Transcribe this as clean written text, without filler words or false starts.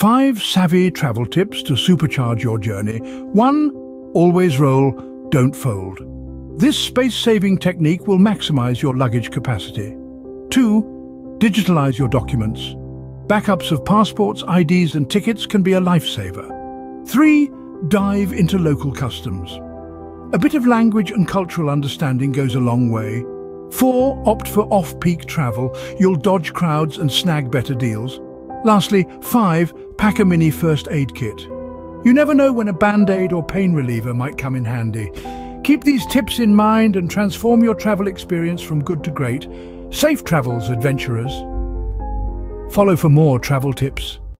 5 savvy travel tips to supercharge your journey. 1. Always roll, don't fold. This space-saving technique will maximize your luggage capacity. 2. Digitalize your documents. Backups of passports, IDs and tickets can be a lifesaver. 3. Dive into local customs. A bit of language and cultural understanding goes a long way. 4. Opt for off-peak travel. You'll dodge crowds and snag better deals. Lastly, 5, pack a mini first aid kit. You never know when a band-aid or pain reliever might come in handy. Keep these tips in mind and transform your travel experience from good to great. Safe travels, adventurers. Follow for more travel tips.